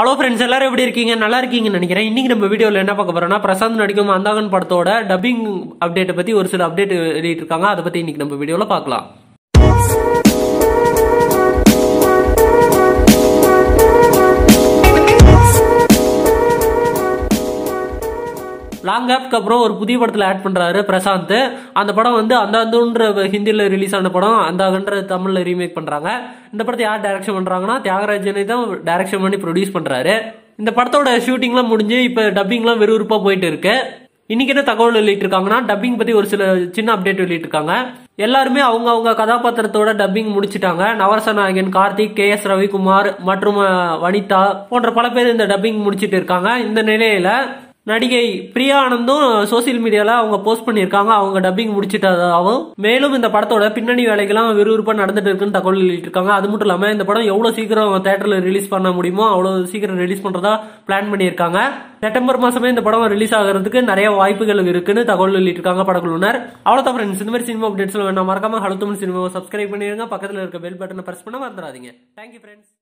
Hello friends எல்லாரும் எப்படி இருக்கீங்க, நல்லா இருக்கீங்கன்னு நினைக்கிறேன். இன்னைக்கு நம்ம வீடியோவில் என்ன பார்க்க போறோம்னா, பிரசாந்த் நடிக்கும் மந்தாகன் படத்தோட டப்பிங் அப்டேட்டை பற்றி ஒரு சில அப்டேட் வெளியிட்டிருக்காங்க. அதை பற்றி இன்னைக்கு நம்ம வீடியோவில் பார்க்கலாம். லாங் கேப்க்கு அப்புறம் ஒரு புதிய படத்தில் ஆட் பண்ணுறாரு பிரசாந்த். அந்த படம் வந்து அந்தாந்துன்ற ஹிந்தியில் ரிலீஸ் ஆன படம் அந்தாகன்ற தமிழில் ரீமேக் பண்ணுறாங்க. இந்த படத்தை யார் டைரக்ஷன் பண்ணுறாங்கன்னா தியாகராஜனை தான் டைரக்ஷன் பண்ணி ப்ரொடியூஸ் பண்ணுறாரு. இந்த படத்தோட ஷூட்டிங்லாம் முடிஞ்சு இப்போ டப்பிங்லாம் விறுவிறுப்பாக போயிட்டு இருக்கு. இன்னைக்கு என்ன தகவல் வெளியிட்டிருக்காங்கன்னா, டப்பிங் பற்றி ஒரு சில சின்ன அப்டேட் வெளியிட்டிருக்காங்க. எல்லாருமே அவங்க அவங்க கதாபாத்திரத்தோட டப்பிங் முடிச்சுட்டாங்க. நவரச நாயகன் கார்த்திக், KS ரவிக்குமார் மற்றும் வனிதா போன்ற பல பேர் இந்த டப்பிங் முடிச்சுட்டு இருக்காங்க. இந்த நிலையில நடிகை பிரியா ஆனந்தும் சோசியல் மீடியாவில் அவங்க போஸ்ட் பண்ணியிருக்காங்க அவங்க டப்பிங் முடிச்சிட்டதாகவும், மேலும் இந்த படத்தோட பின்னணி வேலைகள்லாம் விறுவிறுப்பாக நடந்துட்டு இருக்குன்னு தகவல் வெளியிட்டிருக்காங்க. அது மட்டும் இல்லாமல் இந்த படம் எவ்வளோ சீக்கிரம் தேட்டரில் ரிலீஸ் பண்ண முடியுமோ அவ்வளோ சீக்கிரம் ரிலீஸ் பண்ணுறதா பிளான் பண்ணியிருக்காங்க. செப்டம்பர் மாதமே இந்த படம் ரிலீஸ் ஆகிறதுக்கு நிறைய வாய்ப்புகள் இருக்குன்னு தகவல் வெளியிட்டிருக்காங்க படக்குழுவினர். அவ்வளோதான் ஃப்ரெண்ட்ஸ், இந்த மாதிரி சினிமா அப்டேட்ஸ்லாம் வேணாம். மறக்காம ஹலோ தமிழ் சினிமாவை சப்ஸ்கிரைப் பண்ணிடுங்க. பக்கத்தில் இருக்க பெல் பட்டனை பிரஸ் பண்ண மறந்துடாதீங்க. Thank you friends.